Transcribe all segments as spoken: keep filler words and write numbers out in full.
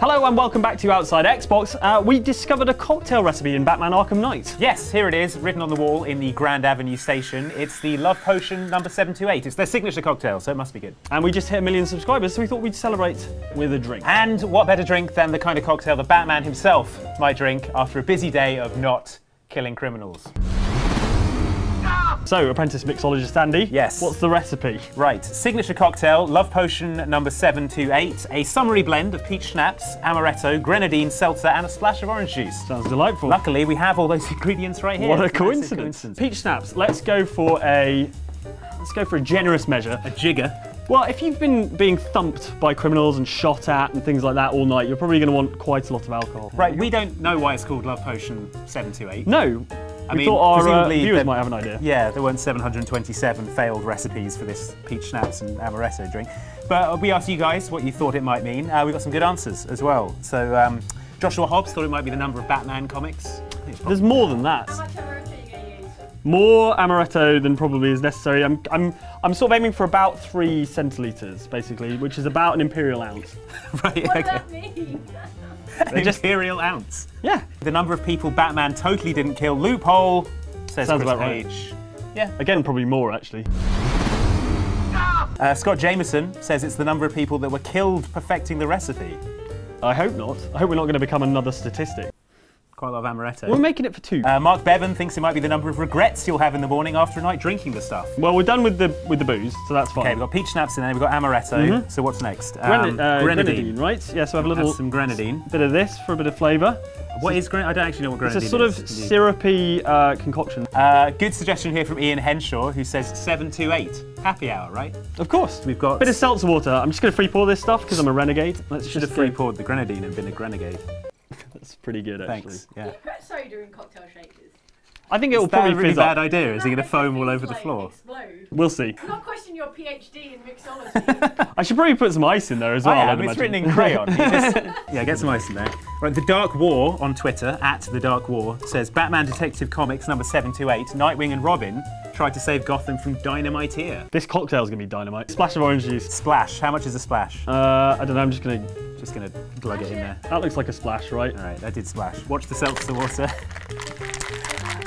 Hello and welcome back to Outside Xbox. Uh, we discovered a cocktail recipe in Batman Arkham Knight. Yes, here it is, written on the wall in the Grand Avenue Station. It's the Love Potion number seven two eight. It's their signature cocktail, so it must be good. And we just hit a million subscribers, so we thought we'd celebrate with a drink. And what better drink than the kind of cocktail that Batman himself might drink after a busy day of not killing criminals. So, apprentice mixologist Andy, yes. What's the recipe? Right, signature cocktail, Love Potion number seven two eight, a summery blend of peach schnapps, amaretto, grenadine, seltzer and a splash of orange juice. Sounds delightful. Luckily, we have all those ingredients right here. What a coincidence. coincidence. Peach schnapps, let's go for a... Let's go for a generous measure. A jigger. Well, if you've been being thumped by criminals and shot at and things like that all night, you're probably going to want quite a lot of alcohol. Right, we don't know why it's called Love Potion seven two eight. No. I we mean, thought our uh, viewers there, might have an idea. Yeah, there weren't seven hundred twenty-seven failed recipes for this peach schnapps and amaretto drink. But we asked you guys what you thought it might mean. Uh, we got some good answers as well. So um, Joshua Hobbs thought it might be the number of Batman comics. There's more than that. How much amaretto are you going to use? More amaretto than probably is necessary. I'm, I'm, I'm sort of aiming for about three centilitres, basically, which is about an imperial ounce. Right, what okay. does that mean? An imperial ounce. Yeah. The number of people Batman totally didn't kill. Loophole, says Chris Page. Yeah. Again, probably more, actually. Uh, Scott Jameson says it's the number of people that were killed perfecting the recipe. I hope not. I hope we're not going to become another statistic. Quite a lot of amaretto. We're making it for two. Uh, Mark Bevan thinks it might be the number of regrets you'll have in the morning after a night drinking the stuff. Well, we're done with the with the booze, so that's fine. Okay, we've got peach schnapps in there, we've got amaretto. Mm-hmm. So what's next? Um, Grenad uh, grenadine. grenadine, right? Yeah, so I have a little some grenadine. Bit of this for a bit of flavour. What so is grenadine? I don't actually know what grenadine is. It's a sort is, of syrupy uh, concoction. Uh, good suggestion here from Ian Henshaw, who says seven two eight. Happy hour, right? Of course. We've got a bit of seltzer water. I'm just going to free pour this stuff because I'm a renegade. Let's should have free poured the grenadine and been a renegade. That's pretty good, actually. Thanks. Yeah. Soda in cocktail shakers. I think it will probably be a really bad idea. Is no, it going to foam all over explode, the floor? Explode. We'll see. I'm not question your PhD in mixology. I should probably put some ice in there as well. Oh, yeah, I mean, it's written in crayon. Just, yeah, get some ice in there. Right, The Dark War on Twitter at The Dark War says Batman Detective Comics number seven two eight. Nightwing and Robin tried to save Gotham from dynamiteer. This cocktail's going to be dynamite. Splash of orange juice. Splash. How much is a splash? Uh, I don't know. I'm just going to. Just gonna glug it in there. That looks like a splash, right? All right, that did splash. Watch the seltzer water.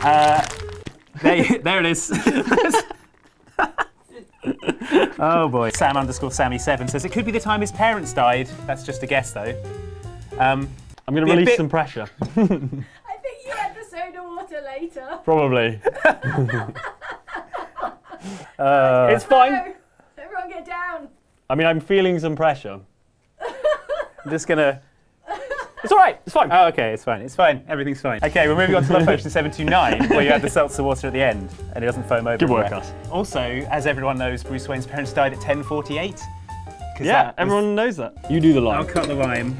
Uh, there, you, there it is. Oh boy. Sam underscore Sammy seven says it could be the time his parents died. That's just a guess, though. Um, I'm gonna release bit... some pressure. I think you had the soda water later. Probably. uh, it's fine. No, everyone, get down. I mean, I'm feeling some pressure. I'm just gonna. It's all right. It's fine. Oh, okay. It's fine. It's fine. Everything's fine. Okay, we're moving on to Love Potion seven two nine, where you add the seltzer water at the end, and it doesn't foam over. Good work, us. Also, as everyone knows, Bruce Wayne's parents died at ten forty-eight. Yeah, was... everyone knows that. You do the lime. I'll cut the lime.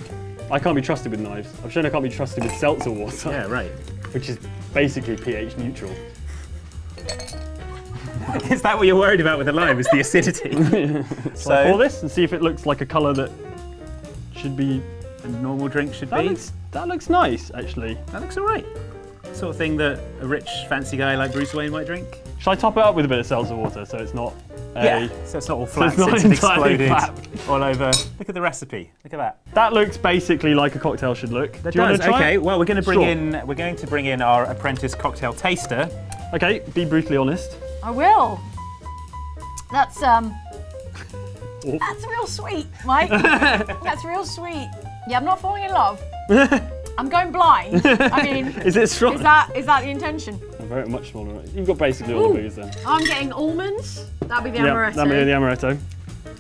I can't be trusted with knives. I'm sure I can't be trusted with seltzer water. Yeah, right. Which is basically pH neutral. Is that what you're worried about with the lime? Is the acidity? So, so I'll pour this and see if it looks like a colour that. Should be a normal drink should that be. Looks, that looks nice, actually. That looks all right. Sort of thing that a rich, fancy guy like Bruce Wayne might drink. Should I top it up with a bit of seltzer water so it's not a... Yeah, so it's not all flat, so it's, so it's not exploded flat. all over. Look at the recipe, look at that. That looks basically like a cocktail should look. That Do you does. want to try Okay, it? well we're going to bring sure. in we're going to bring in our apprentice cocktail taster. Okay, be brutally honest. I will. That's um Oh. That's real sweet, Mike. That's real sweet. Yeah, I'm not falling in love. I'm going blind. I mean, is it strong? Is that is that the intention? I'm very much smaller. You've got basically all Ooh. the booze then. I'm getting almonds. That'll be the yep, amaretto. That'll be the amaretto.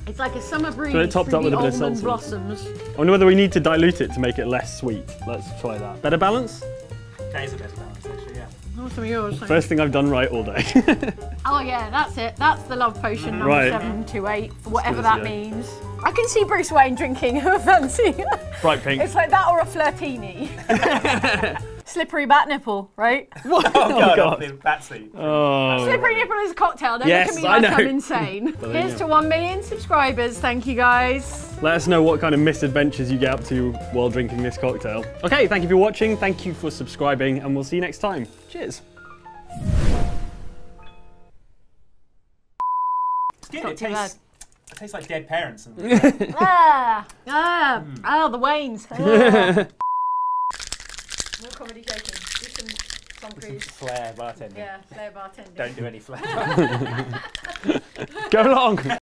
It's like a summer breeze. So it topped up with a bit of seltzer. Blossoms. I wonder whether we need to dilute it to make it less sweet. Let's try that. Better balance? That is a better balance, actually. Yeah. Awesome, yours, First thing I've done right all day. Oh yeah, that's it. That's the Love Potion number right. seven two eight, whatever that means. I can see Bruce Wayne drinking a fancy. Bright pink. It's like that or a flirtini. Slippery bat nipple, right? What? Oh, oh God. Bat sleep. Oh. Slippery nipple is a cocktail. Don't yes, look at me like I'm insane. Here's to one million subscribers. Thank you, guys. Let us know what kind of misadventures you get up to while drinking this cocktail. Okay, thank you for watching. Thank you for subscribing, and we'll see you next time. Cheers. It's good. It tastes. It tastes like dead parents. And ah, ah, mm. ah, the Waynes. Ah. More comedy joking. Do some, some, some flair bartending. Yeah, flair bartending. Don't do any flair. Go along.